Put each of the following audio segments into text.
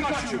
Pikachu! Kirby!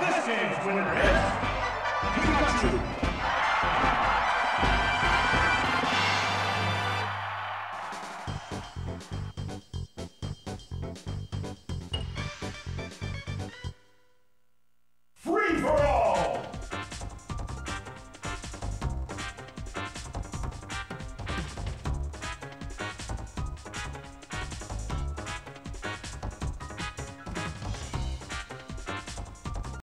This game's winner is Pikachu!